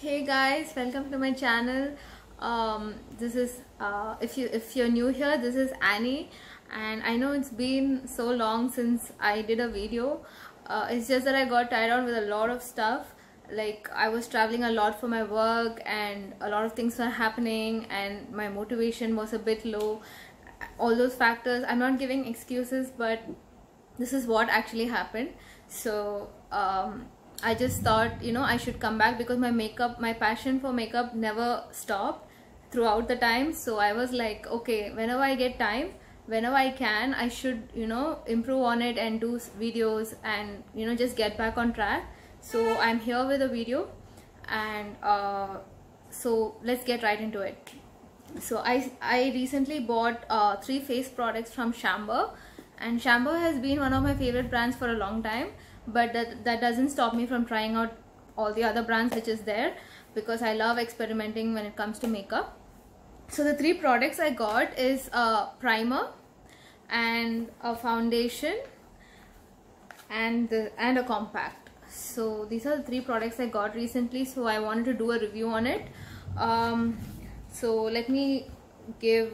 Hey guys, welcome to my channel. This is if you're new here, this is Annie, and I know it's been so long since I did a video. It's just that I got tied down with a lot of stuff. Like, I was traveling a lot for my work and a lot of things were happening and my motivation was a bit low. All those factors. I'm not giving excuses, but this is what actually happened. So I just thought, you know, I should come back because my passion for makeup never stopped throughout the time. So I was like, okay, whenever I get time, whenever I can, I should, you know, improve on it and do videos and, you know, just get back on track. So I'm here with a video, and so let's get right into it. So I recently bought three face products from Chambor, and Chambor has been one of my favorite brands for a long time. But that doesn't stop me from trying out all the other brands which is there, because I love experimenting when it comes to makeup. So the three products I got is a primer and a foundation and a compact. So these are the three products I got recently, so I wanted to do a review on it. So let me give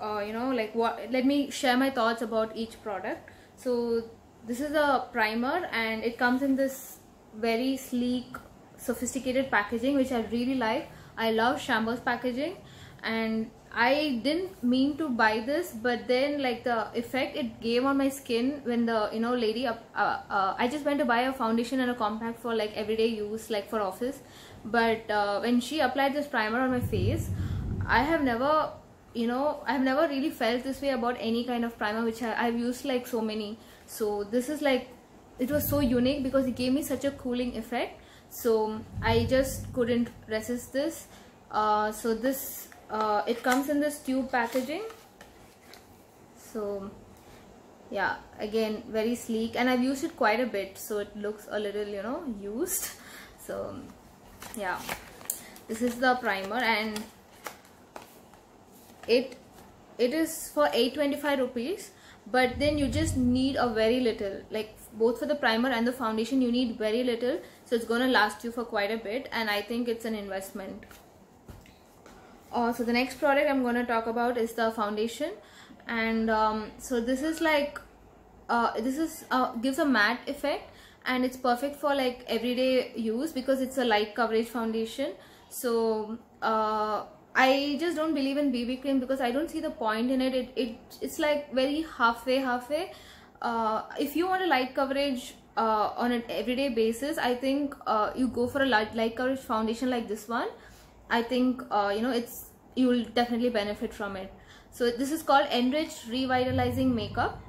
let me share my thoughts about each product. So this is a primer, and it comes in this very sleek, sophisticated packaging, which I really like. I love Chambor's packaging, and I didn't mean to buy this, but then like the effect it gave on my skin when the, you know, lady I just went to buy a foundation and a compact for like everyday use, like for office, but when she applied this primer on my face, I have never, you know, I've never really felt this way about any kind of primer, which I've used like so many. So this is like, it was so unique because it gave me such a cooling effect. So I just couldn't resist this. So this, it comes in this tube packaging. So yeah, again, very sleek, and I've used it quite a bit. So it looks a little, you know, used. So yeah, this is the primer, and it is for 825 rupees. But then you just need a very little, like both for the primer and the foundation you need very little, so it's gonna last you for quite a bit, and I think it's an investment. So the next product I'm gonna talk about is the foundation, and so this is like gives a matte effect, and it's perfect for like everyday use because it's a light coverage foundation. So I just don't believe in BB cream because I don't see the point in it. It's like very halfway. If you want a light coverage on an everyday basis, I think you go for a light coverage foundation like this one. I think you'll definitely benefit from it. So this is called Enriched Revitalizing Makeup,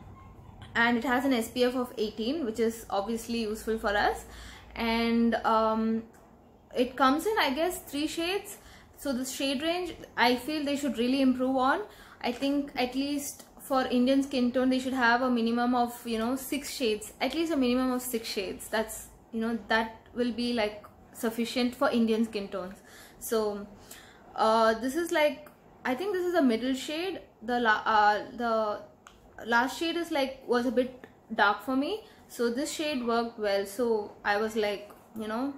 and it has an SPF of 18, which is obviously useful for us. And it comes in, I guess, three shades. So the shade range, I feel they should really improve on. I think at least for Indian skin tone, they should have a minimum of, you know, 6 shades. At least a minimum of 6 shades. That's, you know, that will be like sufficient for Indian skin tones. So this is like, I think this is a middle shade. The last shade is like, was a bit dark for me. So this shade worked well. So I was like, you know,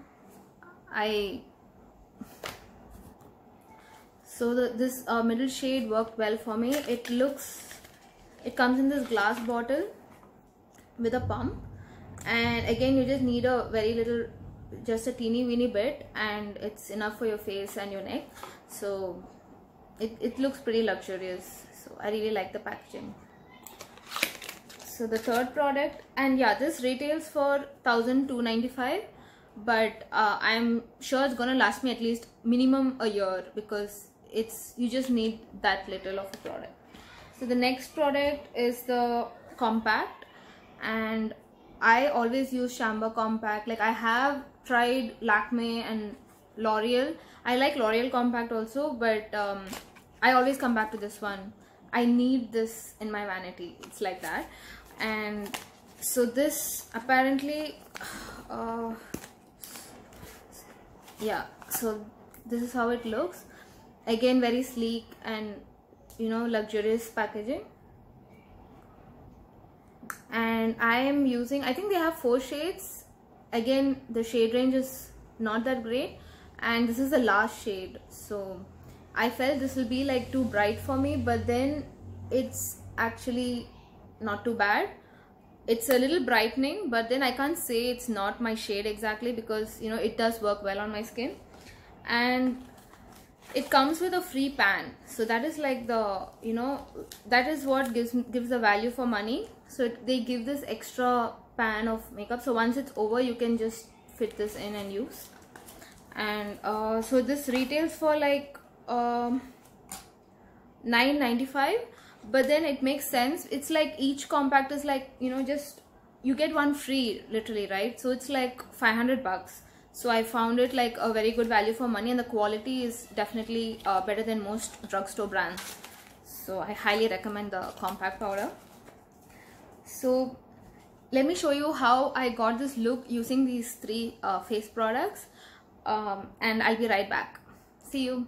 So this middle shade worked well for me. It comes in this glass bottle with a pump, and again you just need a very little, just a teeny weeny bit, and it's enough for your face and your neck. So it looks pretty luxurious. So I really like the packaging. So the third product, and yeah, this retails for 1295. But I'm sure it's gonna last me at least minimum a year because you just need that little of a product. So the next product is the compact, and I always use Chambor compact. Like, I have tried Lakme and L'Oreal. I like L'Oreal compact also, but I always come back to this one. I need this in my vanity. It's like that. And so this apparently yeah, so this is how it looks. Again, very sleek and, you know, luxurious packaging. And I think they have 4 shades. Again, the shade range is not that great, and this is the last shade, so I felt this will be like too bright for me, but then it's actually not too bad. It's a little brightening, but then I can't say it's not my shade exactly, because you know it does work well on my skin. And it comes with a free pan, so that is like the, you know, that is what gives the value for money. So they give this extra pan of makeup, so once it's over you can just fit this in and use. And so this retails for like $9.95, but then it makes sense. It's like each compact is like, you know, just you get one free literally, right? So it's like $500. So I found it like a very good value for money, and the quality is definitely better than most drugstore brands. So I highly recommend the compact powder. So let me show you how I got this look using these three face products, and I'll be right back. See you.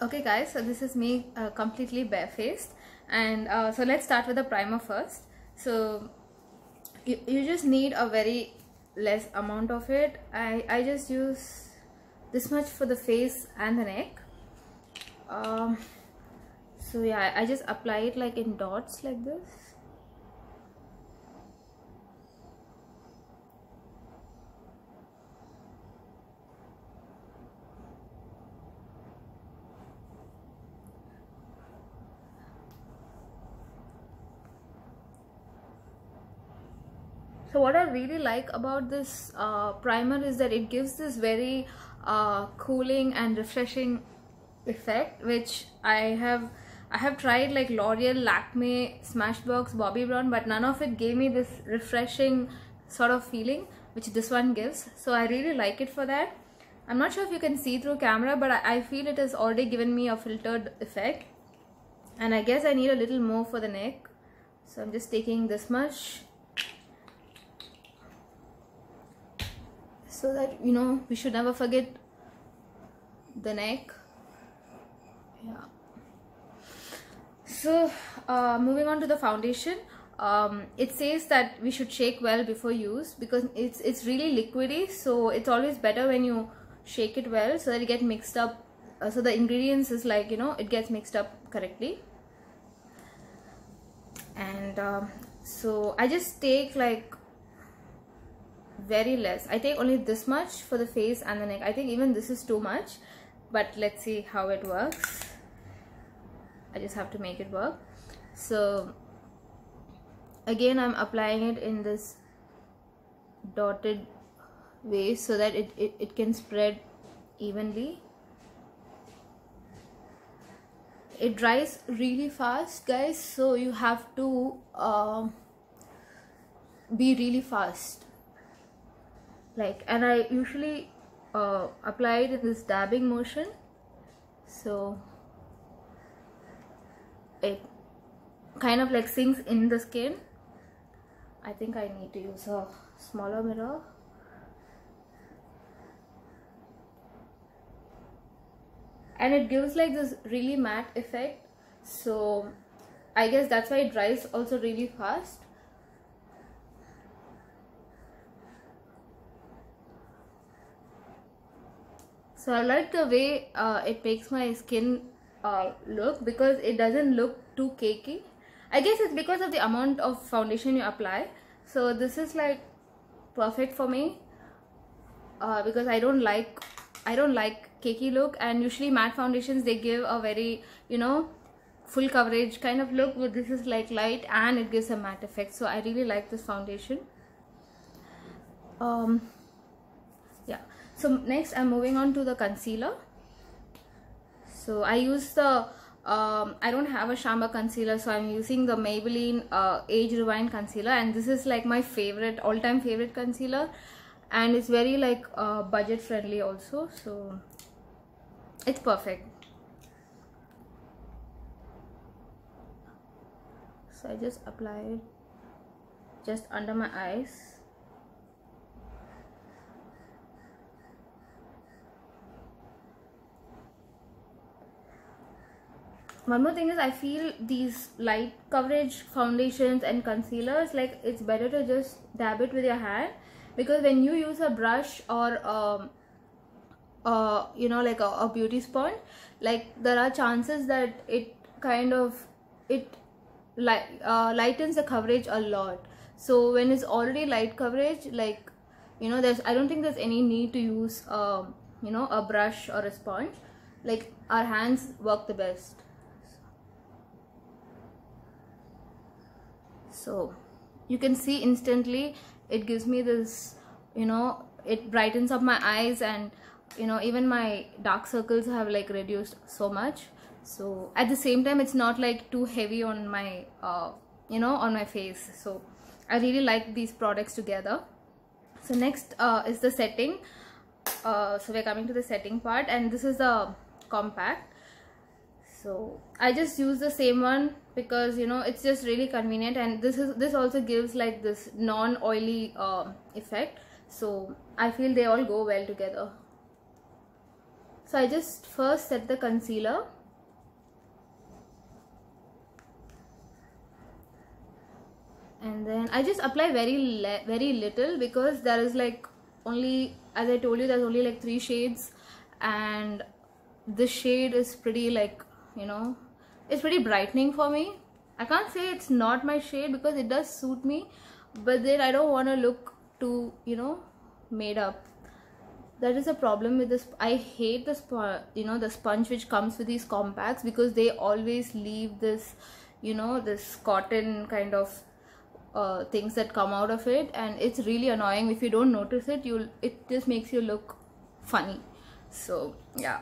Okay guys, so this is me completely barefaced, and so let's start with the primer first. So you just need a very less amount of it. I just use this much for the face and the neck. So yeah, I just apply it like in dots like this. So what I really like about this primer is that it gives this very cooling and refreshing effect, which I have tried like L'Oreal, Lakme, Smashbox, Bobbi Brown, but none of it gave me this refreshing sort of feeling which this one gives. So I really like it for that. I'm not sure if you can see through camera, but I feel it has already given me a filtered effect, and I guess I need a little more for the neck. So I'm just taking this much, so that, you know, we should never forget the neck. Yeah. So moving on to the foundation, it says that we should shake well before use, because it's really liquidy, so it's always better when you shake it well, so that it gets mixed up, so the ingredients is like, you know, it gets mixed up correctly. And so I just take like very less. I take only this much for the face and the neck. I think even this is too much, but let's see how it works. I just have to make it work. So again, I'm applying it in this dotted way, so that it can spread evenly. It dries really fast, guys, so you have to be really fast. Like, and I usually apply it in this dabbing motion, so it kind of like sinks in the skin. I think I need to use a smaller mirror. And it gives like this really matte effect, so I guess that's why it dries also really fast. So I like the way it makes my skin look, because it doesn't look too cakey. I guess it's because of the amount of foundation you apply. So this is like perfect for me, because I don't like cakey look, and usually matte foundations, they give a very, you know, full coverage kind of look, but this is like light and it gives a matte effect. So I really like this foundation. Yeah. So next I'm moving on to the concealer. So I use the, I don't have a Chambor concealer, so I'm using the Maybelline Age Rewind concealer, and this is like my favorite, all-time favorite concealer, and it's very like budget friendly also, so it's perfect. So I just apply it just under my eyes. One more thing is, I feel these light coverage foundations and concealers, like it's better to just dab it with your hand, because when you use a brush or like a beauty sponge, like there are chances that it kind of lightens the coverage a lot. So when it's already light coverage, like I don't think there's any need to use a brush or a sponge. Like our hands work the best. So you can see instantly it gives me this, it brightens up my eyes, and even my dark circles have like reduced so much. So at the same time, it's not like too heavy on my on my face. So I really like these products together. So next is the setting. So we're coming to the setting part, and this is the compact. So I just use the same one because it's just really convenient, and this also gives like this non-oily effect. So I feel they all go well together. So I just first set the concealer. And then I just apply very little, because there is like only, as I told you, there's only like 3 shades, and this shade is pretty like, it's pretty brightening for me. I can't say it's not my shade because it does suit me, but then I don't want to look too, made up. That is a problem with this. I hate the sponge which comes with these compacts, because they always leave this, this cotton kind of things that come out of it, and it's really annoying. If you don't notice it, it just makes you look funny. So yeah,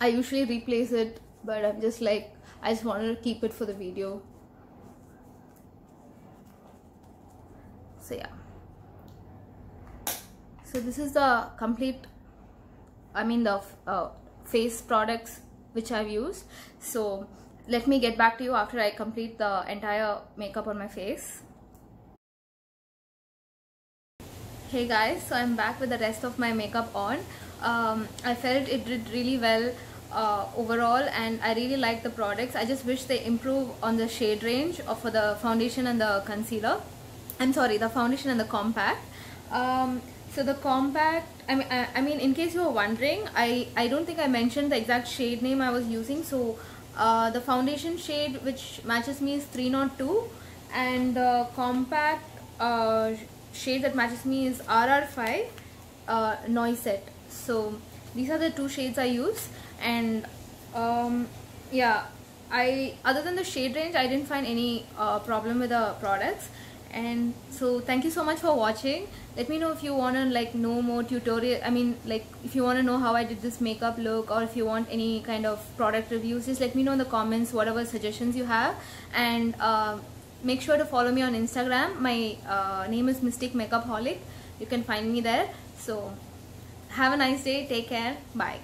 I usually replace it, but I'm just like, I just wanted to keep it for the video. So yeah, so this is the complete, the face products which I've used. So let me get back to you after I complete the entire makeup on my face. Hey guys, so I'm back with the rest of my makeup on. I felt it did really well overall, and I really like the products. I just wish they improve on the shade range for the foundation and the concealer. I'm sorry, the foundation and the compact. So the compact, I mean in case you were wondering, I don't think I mentioned the exact shade name I was using. So the foundation shade which matches me is 302, and the compact shade that matches me is RR5 Noisette. So these are the 2 shades I use, and yeah, other than the shade range, I didn't find any problem with the products. And so thank you so much for watching. Let me know if you want to know more tutorial, if you want to know how I did this makeup look, or if you want any kind of product reviews, just let me know in the comments whatever suggestions you have. And make sure to follow me on Instagram. My name is mysticmakeupholic. You can find me there. So have a nice day, take care, bye.